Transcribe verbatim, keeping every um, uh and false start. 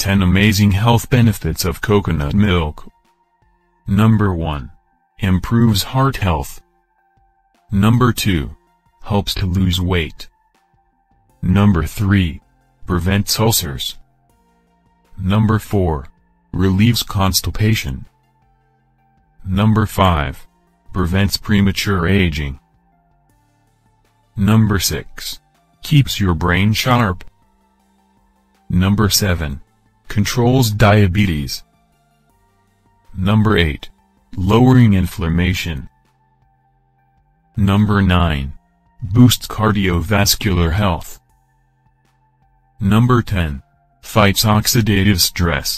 ten Amazing Health Benefits of Coconut Milk. Number one. Improves heart health. Number two. Helps to lose weight. Number three. Prevents ulcers. Number four. Relieves constipation. Number five. Prevents premature aging. Number six. Keeps your brain sharp. Number seven. Controls diabetes. Number eight. Lowering inflammation. Number nine. Boosts cardiovascular health. Number ten. Fights oxidative stress.